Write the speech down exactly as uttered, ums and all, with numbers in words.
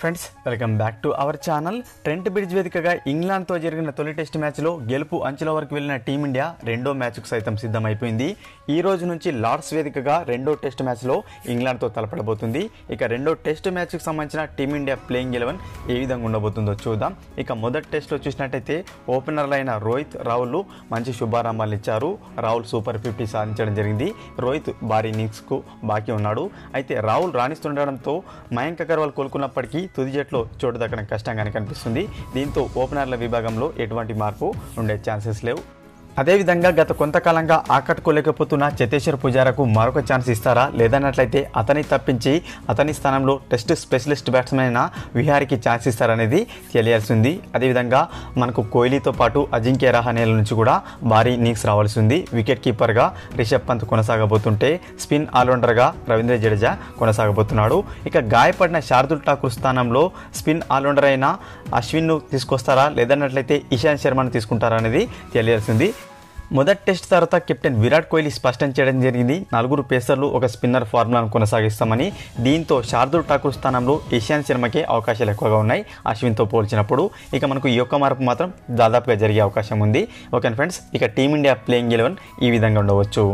Friends welcome back to our channel. Trent Bridge వేదికగా ఇంగ్లాండ్తో జరిగిన తొలి టెస్ట్ మ్యాచ్లో గెలుపు అంచుల వరకు వెళ్ళిన టీమిండియా రెండో మ్యాచ్కు సైతం సిద్ధమైపోయింది. ఈ రోజు నుంచి లార్డ్స్ వేదికగా రెండో టెస్ట్ మ్యాచ్లో ఇంగ్లాండ్తో తలపడబోతుంది. ఇక రెండో టెస్ట్ మ్యాచ్కు సంబంధించిన టీమిండియా ప్లేయింగ్ ఎలెవన్ ఏ విధంగా ఉండబోతుందో చూద్దాం. ఇక మొదటి టెస్ట్లో చూసినట్టయితే ఓపెనర్లైన రోహిత్ రావులు మంచి శుభారంభాలు ఇచ్చారు. రావుల్ సూపర్ ఫిఫ్టీ సాధించడం జరిగింది. రోహిత్ భారీ ఇన్నింగ్స్కు బాకీ ఉన్నాడు. అయితే రావుల్ రాణిస్తుండడంతో మయాంక్ అగర్వాల్ కోలుకున్నప్పటికీ తుది జట్లో చోటు దక్కడం కష్టంగానే కనిపిస్తుంది. దీంతో ఓపెనర్ల విభాగంలో ఎటువంటి మార్పు ఉండే ఛాన్సెస్ లేవు. అదేవిధంగా గత కొంతకాలంగా ఆకట్టుకోలేకపోతున్న చేతేశ్వర్ పుజారాకు మరొక ఛాన్స్ ఇస్తారా లేదన్నట్లయితే అతని తప్పించి అతని స్థానంలో టెస్ట్ స్పెషలిస్ట్ బ్యాట్స్మెన్ అయిన విహారీకి ఛాన్స్ ఇస్తారనేది తెలియాల్సి ఉంది. అదేవిధంగా మనకు కోహ్లీతో పాటు అజింక్య రహానేల నుంచి కూడా భారీ ఇన్నింగ్స్ రావాల్సి ఉంది. వికెట్ కీపర్గా రిషబ్ పంత్ కొనసాగబోతుంటే స్పిన్ ఆల్రౌండర్గా రవీంద్ర జడేజా కొనసాగబోతున్నాడు. ఇక గాయపడిన శార్దుల్ ఠాకూర్ స్థానంలో స్పిన్ ఆల్రౌండర్ అయిన అశ్విన్ను తీసుకొస్తారా లేదన్నట్లయితే ఇషాంత్ శర్మను తీసుకుంటారా అనేది తెలియాల్సి ఉంది. మొదటి టెస్ట్ తర్వాత కెప్టెన్ విరాట్ కోహ్లీ స్పష్టం చేయడం జరిగింది. నలుగురు పేసర్లు ఒక స్పిన్నర్ ఫార్ములాను కొనసాగిస్తామని. దీంతో శార్దుల్ ఠాకూర్ స్థానంలో ఇషాంత్ శర్మకే అవకాశాలు ఎక్కువగా ఉన్నాయి అశ్విన్తో పోల్చినప్పుడు. ఇక మనకు ఈ యొక్క మార్పు మాత్రం దాదాపుగా జరిగే అవకాశం ఉంది. ఓకే ఫ్రెండ్స్, ఇక టీమిండియా ప్లేయింగ్ ఎలెవన్ ఈ విధంగా ఉండవచ్చు.